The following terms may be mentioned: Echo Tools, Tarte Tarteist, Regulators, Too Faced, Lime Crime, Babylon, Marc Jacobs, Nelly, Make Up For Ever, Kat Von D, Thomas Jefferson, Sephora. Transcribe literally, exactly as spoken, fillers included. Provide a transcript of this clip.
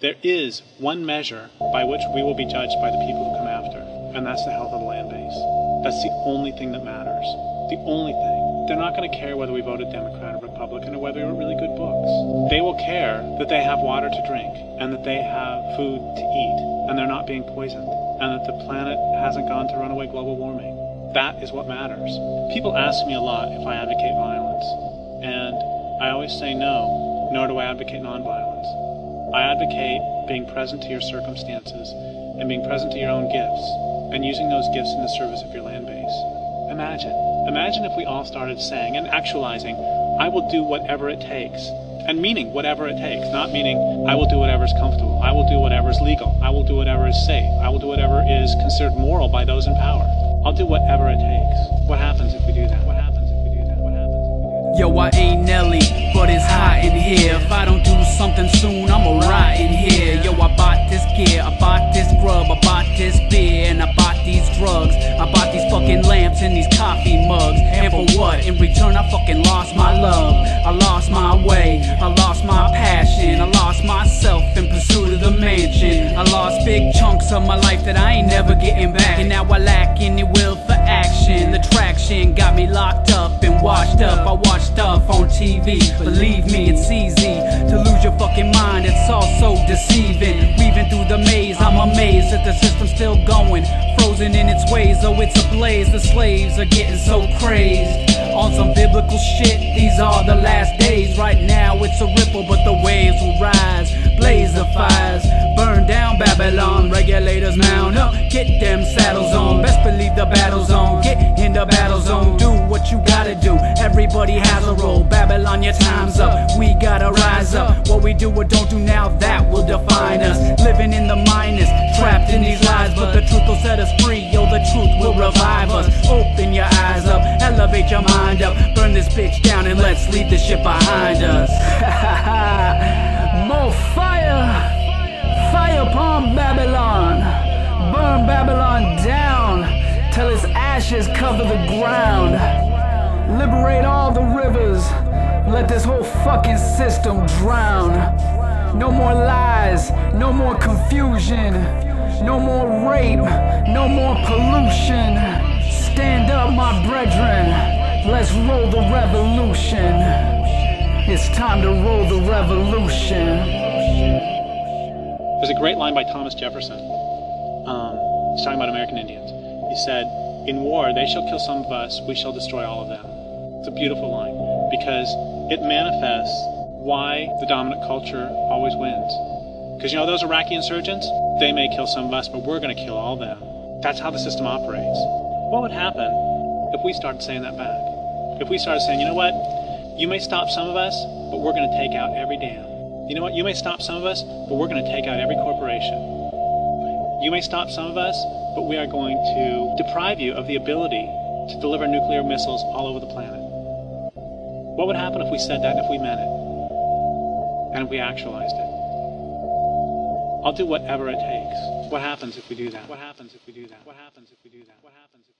There is one measure by which we will be judged by the people who come after, and that's the health of the land base. That's the only thing that matters. The only thing. They're not going to care whether we voted Democrat or Republican or whether we wrote really good books. They will care that they have water to drink and that they have food to eat and they're not being poisoned and that the planet hasn't gone to runaway global warming. That is what matters. People ask me a lot if I advocate violence, and I always say no, nor do I advocate nonviolence. I advocate being present to your circumstances and being present to your own gifts and using those gifts in the service of your land base. Imagine. Imagine if we all started saying and actualizing, I will do whatever it takes, and meaning whatever it takes, not meaning I will do whatever is comfortable, I will do whatever is legal, I will do whatever is safe, I will do whatever is considered moral by those in power. I'll do whatever it takes. What happens if we do that? What happens if we do that? What happens if we do that? Yo, I ain't Nelly, but it's hot in here. If I don't do something soon, I'ma rot in here. Yo, I bought this gear, I bought this grub, I bought this beer, and I bought these drugs. I bought these fucking lamps and these coffee mugs. And for what? In return, I fucking lost my love. I lost my way, I lost my passion, I lost myself in pursuit of the mansion. I lost big chunks of my life that I ain't never getting back, and now I lack any will for action. The traction got me locked up and washed up. I watch stuff on T V, believe me, it's easy to lose your fucking mind, it's all so deceiving. Weaving through the maze, I'm amazed that the system's still going, frozen in its ways. Oh, it's ablaze, the slaves are getting so crazed on some biblical shit. These are the last days. Right now it's a ripple, but the waves will rise. Blaze the fires, burn down Babylon. Regulators mount up, get them saddles on. Best believe the battle's on, get in the battle zone. Do what you gotta do, everybody has a role. Babylon, your time's up, we gotta rise up. What we do or don't do now, that will define us. Living in the minus, trapped in these lies, but the truth will set us free. Yo, the truth will revive us. Open your eyes up, elevate your mind up, burn this bitch down and let's leave the shit behind us. More fire, fire upon Babylon, burn Babylon down till its ashes cover the ground. Liberate all the rivers, let this whole fucking system drown. No more lies, no more confusion, no more rape, no more pollution. Stand up, my brethren. Let's roll the revolution. It's time to roll the revolution. There's a great line by Thomas Jefferson. Um, he's talking about American Indians. He said, "In war, they shall kill some of us, we shall destroy all of them." It's a beautiful line because it manifests why the dominant culture always wins. Because, you know, those Iraqi insurgents, they may kill some of us, but we're going to kill all of them. That's how the system operates. What would happen if we started saying that back? If we started saying, you know what, you may stop some of us, but we're going to take out every dam. You know what, you may stop some of us, but we're going to take out every corporation. You may stop some of us, but we are going to deprive you of the ability to deliver nuclear missiles all over the planet. What would happen if we said that, if we meant it, and if we actualized it? I'll do whatever it takes. What happens if we do that? What happens if we do that? What happens if we do that? What happens if we do that?